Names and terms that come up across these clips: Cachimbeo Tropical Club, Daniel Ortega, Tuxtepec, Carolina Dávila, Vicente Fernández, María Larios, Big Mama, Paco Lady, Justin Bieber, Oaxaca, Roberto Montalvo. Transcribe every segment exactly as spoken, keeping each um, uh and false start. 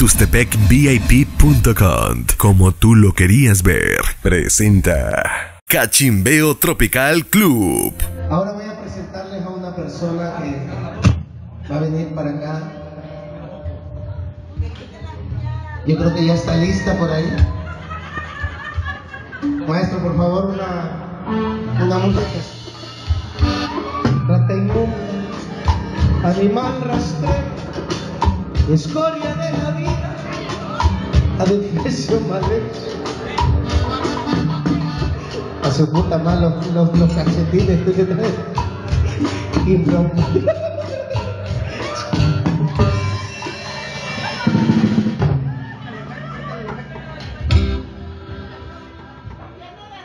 Tuxtepec V I P punto com, como tú lo querías ver, presenta Cachimbeo Tropical Club. Ahora voy a presentarles a una persona que va a venir para acá. Yo creo que ya está lista por ahí. Maestro, por favor, una, una música. Rata inmunda, animal rastrero, escoria de la vida, adefesio mal hecho. A su puta más los, los, los calcetines que traes. Y broma.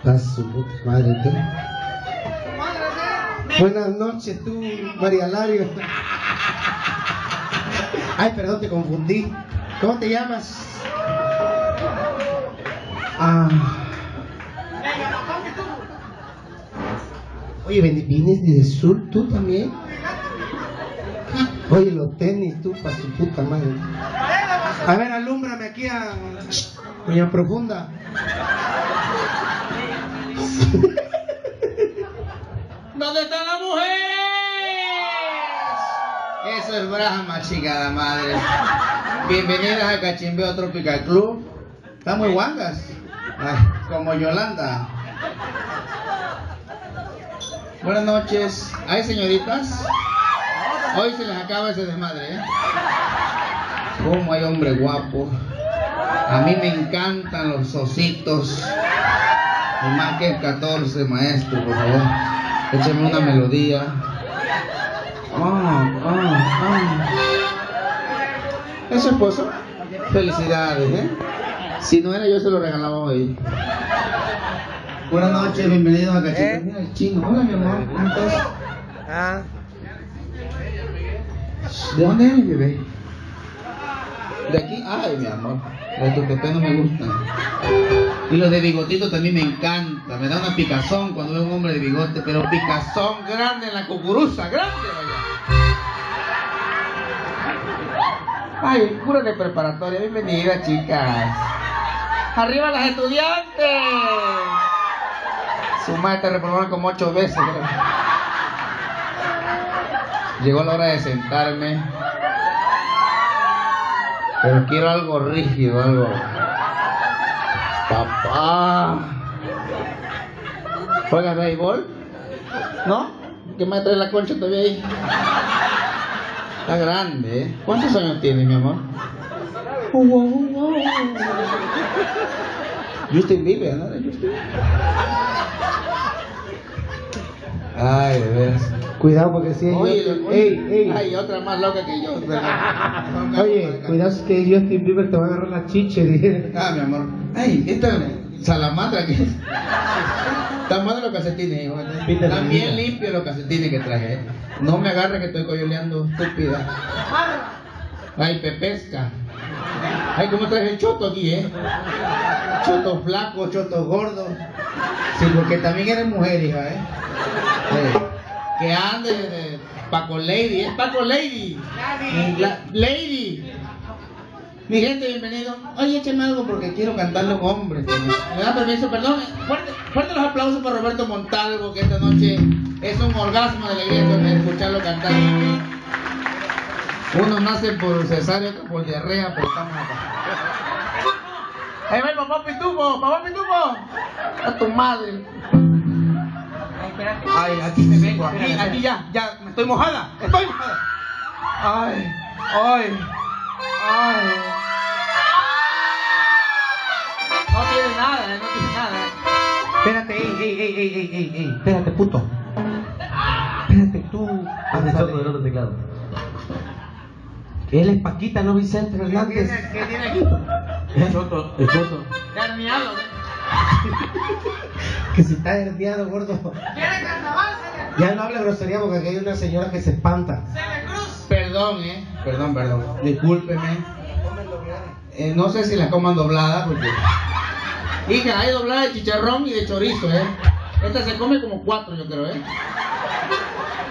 A su puta madre, tú. Buenas noches, tú, María Larios. Ay, perdón, te confundí. ¿Cómo te llamas? Ah. Oye, ¿vienes desde el sur tú también? Oye, los tenis, tú, pa' su puta madre. A ver, alúmbrame aquí a doña Profunda. ¿Dónde están las mujeres? Eso es Brahma, chingada madre. Bienvenidas a Cachimbeo Tropical Club. Están muy guangas. Ay, como Yolanda. Buenas noches. ¿Hay señoritas? Hoy se les acaba ese desmadre, ¿eh? Como hay hombre guapo. A mí me encantan los ositos. Y más que el catorce, maestro, por favor. Écheme una melodía. Oh, oh, oh. ¿Es su esposo? Felicidades, ¿eh? Si no era yo, se lo regalaba hoy. Buenas noches, bienvenidos a Cachimbeo. Mira el chino. Hola, mi amor. ¿Cómo estás? ¿De dónde eres, bebé? De aquí, ay, mi amor. Los Tuxtepec no me gustan. Y los de bigotito también me encanta. Me da una picazón cuando veo un hombre de bigote, pero picazón grande en la cucuruza, grande, vaya. Ay, cura de preparatoria, bienvenida, chicas. ¡Arriba las estudiantes! Su madre te reprobaron como ocho veces. Llegó la hora de sentarme. Pero quiero algo rígido, algo. Papá. ¿Juegas béisbol? ¿No? ¿Qué me trae la concha todavía ahí? Está grande, ¿eh? ¿Cuántos años tienes, mi amor? Oh, wow, wow. Justin Bieber, ¿no? Justin. Ay, de veras. Cuidado porque si es oye, Justin... oye, ey, ey. Hay otra más loca que yo. Oye, cuidado que Justin Bieber te va a agarrar la chiche. Ah, mi amor. Ay, esta salamandra que es. Está mal de los calcetines, hijo. Están bien limpios los calcetines que traje. No me agarre que estoy coyoleando, estúpida. Ay, pepesca. Ay, cómo traje el choto aquí, eh. Choto flaco, choto gordo. Sí, porque también eres mujer, hija, eh. eh. Que ande de Paco Lady, es Paco Lady. La, lady. Mi gente, bienvenido. Oye, écheme algo porque quiero cantarle a un hombre. Me da permiso, perdón. Fuerte, fuerte los aplausos para Roberto Montalvo, que esta noche es un orgasmo de alegría escucharlo cantar. Unos nacen por cesárea, por diarrea, pero estamos acá. Ahí va, papá Pitufo, papá Pitufo. A tu madre. Ay, aquí me vengo, aquí, aquí ya, ya, me estoy mojada, estoy mojada. Ay, ay, ay. No tiene nada, no tiene nada. Espérate, ey, ey, ey, ey, ey, ey, ey. Espérate, puto. Espérate, tú. Avanzando del otro teclado. Él es Paquita, no Vicente Fernández. ¿Qué tiene aquí? Es Choto, es Choto. Terminado, que si está herniado, gordo. Ya no hable grosería porque aquí hay una señora que se espanta. Perdón, eh. Perdón, perdón. Discúlpeme. Eh, no sé si las coman dobladas porque. Hija, hay doblada de chicharrón y de chorizo, eh. Esta se come como cuatro, yo creo, eh.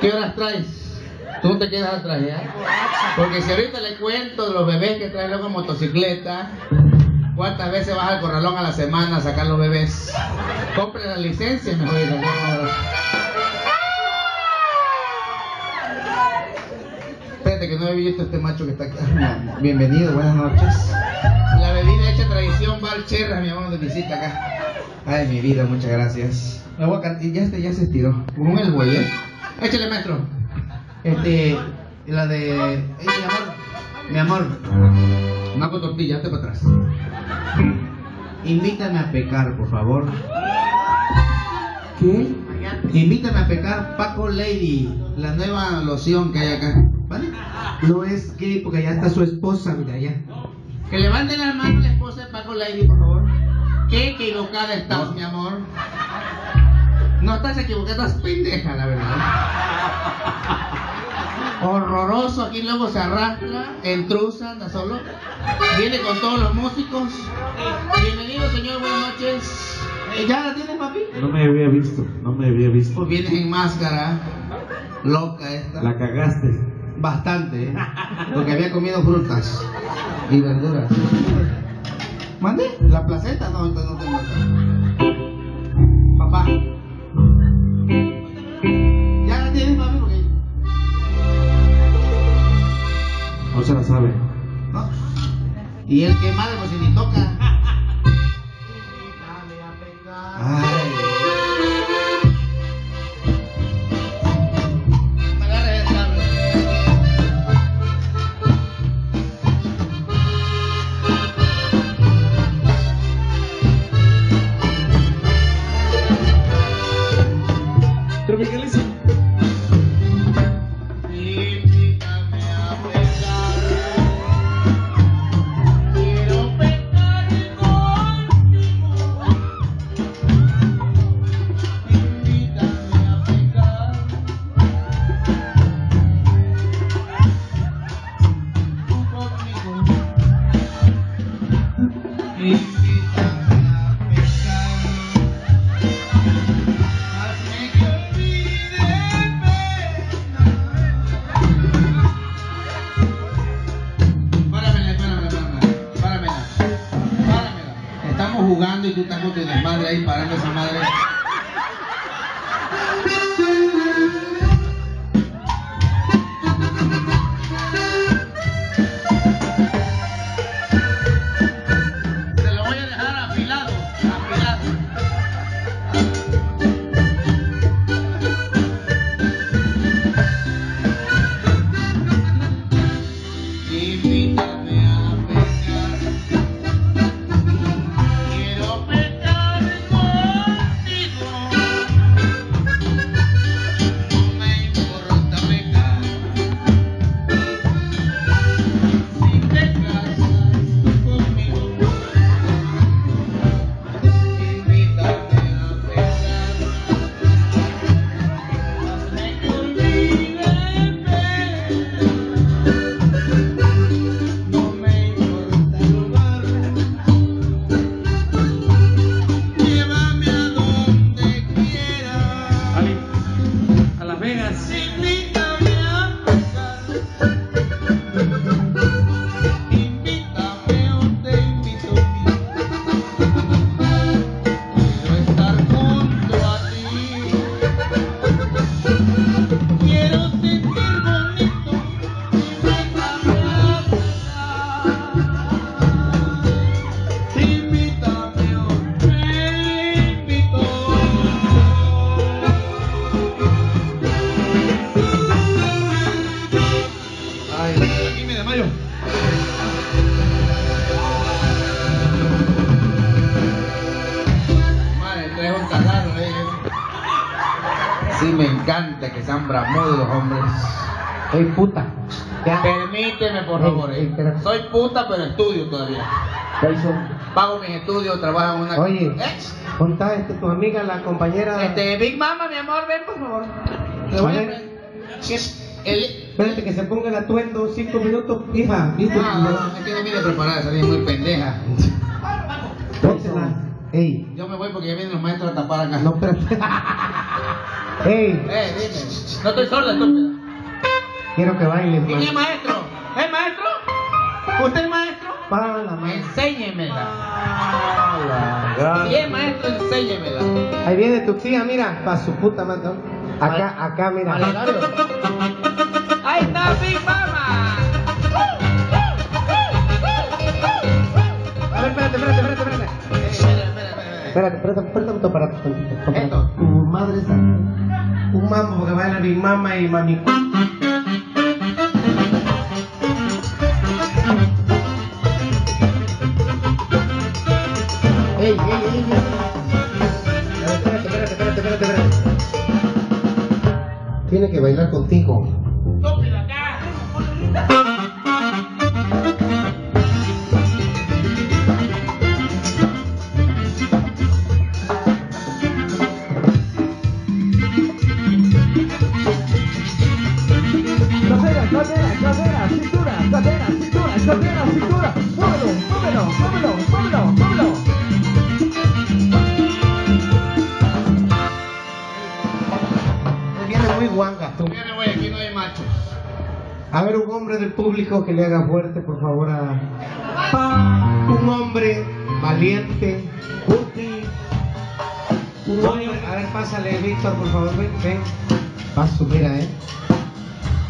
¿Qué horas traes? Tú te quieres atrajear. Porque si ahorita le cuento de los bebés que traen luego en motocicleta, ¿cuántas veces vas al corralón a la semana a sacar los bebés? Compre la licencia, mejor. Espérate que no he visto este macho que está acá. Bienvenido, buenas noches. La bebida hecha tradición, bar Cherra, mi amor, de visita acá. Ay, mi vida, muchas gracias. La boca, y ya, este, ya se estiró. Con el buey, ¿eh? Échale, maestro. Este, la de... Ey, mi amor, mi amor. No hago tortilla, hazte para atrás. Invítame a pecar, por favor. ¿Qué? Invítame a pecar, Paco Lady, la nueva loción que hay acá. ¿Vale? No es gay, porque allá está su esposa, mira, allá. Que levanten la mano la esposa de Paco Lady, por favor. Qué equivocada estás, mi amor. No estás equivocada, estás pendeja, la verdad. Horroroso, aquí luego se arrastra, entrusa, anda solo. Viene con todos los músicos. Bienvenido, señor, buenas noches. ¿Ya la tienes, papi? No me había visto, no me había visto. Pues vienes en máscara, loca esta. La cagaste. Bastante, ¿eh? Porque había comido frutas y verduras. ¿Mande? ¿La placenta? No, entonces no tengo acá. Papá. ¿Ya la tienes, mami? ¿Por qué? No se la sabe. ¿No? Y él qué madre, pues si ni toca. Ay. Soy puta. Ya. Permíteme, por favor. Hey, hey, soy puta, pero estudio todavía. Pago mis estudios, trabajo en una... Oye, ¿eh? Contá, este, tu amiga, la compañera... Este, Big Mama, mi amor, ven, por favor. Te voy a... El... Espérate que se ponga el atuendo cinco minutos, hija. ¿Listo? No, no, no, no tiene miedo preparada, esa es muy pendeja. Ey. Yo me voy porque ya vienen los maestros a tapar acá. No, pero... Ey. Eh, dime. No estoy sorda, estúpida. Quiero que bailes, güey. ¿Quién es maestro? ¿Es maestro? ¿Usted es maestro? Pala, enséñemela. Pala, si es maestro, enséñemela. Ahí viene Tuxia, mira, pa' su puta madre. Acá, Ay, acá, mira. Ahí está Big Mama. A ver, espérate, espérate, espérate, espérate. Eh, espérate, espérate, espérate, espérate, espérate, espérate, para espérate. Esto. Tu madre es un mambo, porque baila Big Mama y mami. Ey, ey, ey, ey. Espérate, espérate, espérate, espérate, espérate. Tiene que bailar contigo. Tópela acá. Cadera, cadera, cadera, cintura, cadera, cintura, cadera, cintura. Móvelo, móvelo, móvelo, móvelo, móvelo. Tú. Mira, güey, aquí no hay machos. A ver, un hombre del público que le haga fuerte, por favor, a... ¡Pam! Un hombre valiente, útil. Un hombre... A ver, pásale, Víctor, por favor, ven, ven. Paso, mira, eh.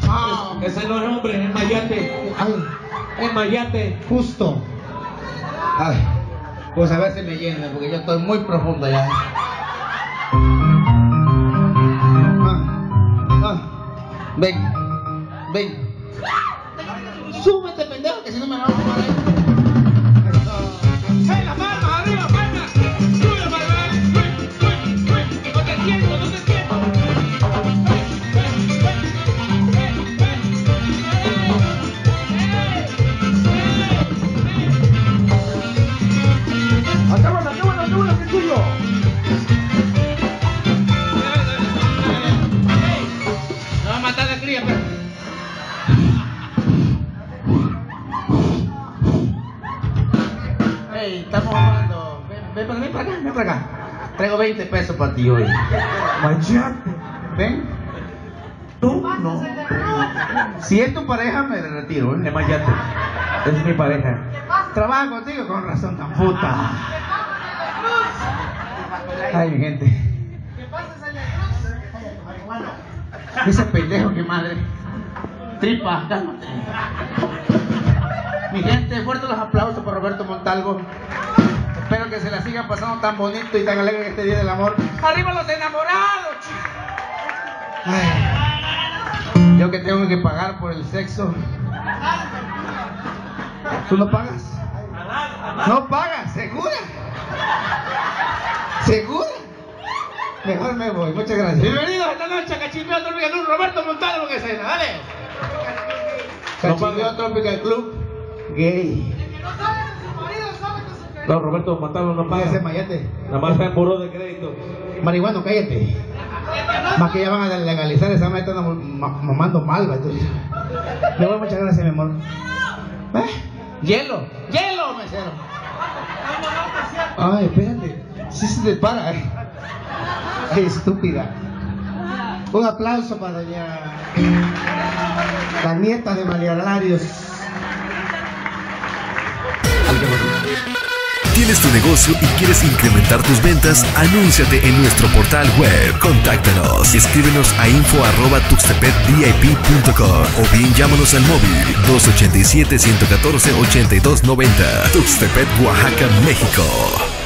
¡Ah! Oh, ese no es hombre, es mayate. Ay, es mayate. Justo. Ay, pues a ver si me llena, porque yo estoy muy profundo ya. Ven, ven. Súbete, pendejo, que si no me la vamos a tomar ahí. ¡Hey, la palma, arriba, palma! ¡Sube la palma! ¡Ven, ven, ven! ¡No te siento, no te siento! ¡Ven, ven, ven! ¡Ven, ven! ¡Acábalo, acábalo, acábalo, que es tuyo! Hey, estamos jugando. Ven, ven para mí, para acá, ven para acá. Traigo veinte pesos para ti hoy. Machate. Ven. Tú no. Si es tu pareja, me retiro, ¿eh? Es machate. Es mi pareja. Trabaja contigo, con razón tan puta. Ay, mi gente. ¿Qué pasa, Santa Cruz? Ese pendejo, que madre. Tripa, cálmate. Mi gente, fuertes los aplausos para Roberto Montalvo. Espero que se la sigan pasando tan bonito y tan alegre en este Día del Amor. ¡Arriba los enamorados, chicos! Ay, yo que tengo que pagar por el sexo. ¿Tú no pagas? ¿No pagas? ¿Segura? ¿Segura? Mejor me voy, muchas gracias. Bienvenidos esta noche a Cachimbeo Tropical Club, Roberto Montalvo, que cena, dale. Cachimbeo Tropical Club, gay. El que no sabe con su marido, sabe con su querido. No, Roberto Montalvo no paga. Ese mayate. Nada más está en buró de crédito. Marihuano, cállate. Más que ya van a legalizar esa madre, están mamando malva. Le voy, muchas gracias, mi amor. ¿Eh? Hielo, hielo, mesero. Ay, espérate. Sí se te para, eh. Qué estúpida. Un aplauso para doña la nieta de María Larios. ¿Tienes tu negocio y quieres incrementar tus ventas? Anúnciate en nuestro portal web. Contáctanos. Escríbenos a info arroba tuxtepec V I P punto com o bien llámanos al móvil dos ocho siete, uno uno cuatro, ocho dos nueve cero. Tuxtepec, Oaxaca, México.